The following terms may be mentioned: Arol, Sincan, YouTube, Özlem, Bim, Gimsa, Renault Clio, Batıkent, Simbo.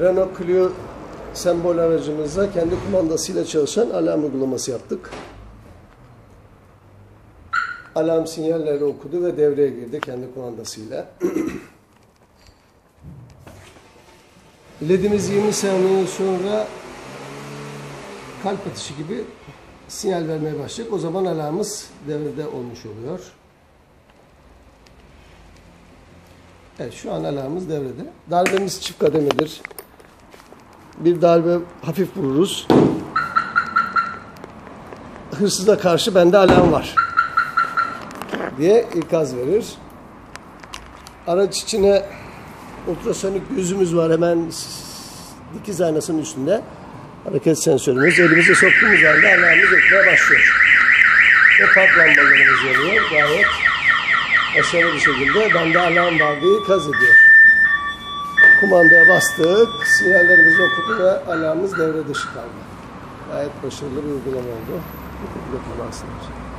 Renault Clio sembol aracımıza kendi kumandasıyla çalışan alarm uygulaması yaptık. Alarm sinyalleri okudu ve devreye girdi kendi kumandasıyla. LED'imiz 20 saniye sonra kalp atışı gibi sinyal vermeye başlayacak. O zaman alarmımız devrede olmuş oluyor. Evet, şu an alarmımız devrede. Darbemiz çift kademedir. Bir darbe hafif vururuz. Hırsıza karşı bende alarm var diye ikaz verir. Araç içine ultrasonik gözümüz var, hemen dikiz aynasının üstünde. Hareket sensörümüz, elimize soktuğumuz halde alarmımız ötmeye başlıyor. Ve park lambalarımız yanıyor. Gayet başarılı bir şekilde bende alarm var diye ikaz ediyor. Kumandaya bastık, sinyallerimizi okudu ve alarmımız devre dışı kaldı. Gayet başarılı bir uygulama oldu.